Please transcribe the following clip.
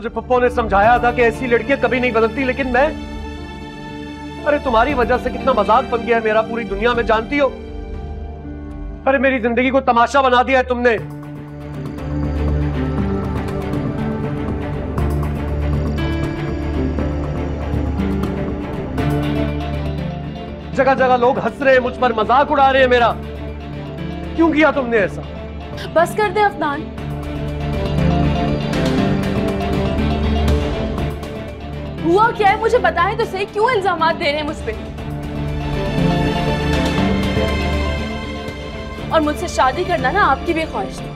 मुझे पप्पा ने समझाया था कि ऐसी लड़कियां कभी नहीं बदलती, लेकिन मैं, अरे तुम्हारी वजह से कितना मजाक बन गया है मेरा पूरी दुनिया में, जानती हो। अरे मेरी जिंदगी को तमाशा बना दिया है तुमने। जगह जगह लोग हंस रहे हैं मुझ पर, मजाक उड़ा रहे हैं मेरा। क्यों किया तुमने ऐसा? बस कर दे अफनान। हुआ क्या है मुझे बताएं तो सही, क्यों इल्जामात दे रहे हैं मुझ पे? और मुझसे शादी करना ना आपकी भी ख्वाहिश है।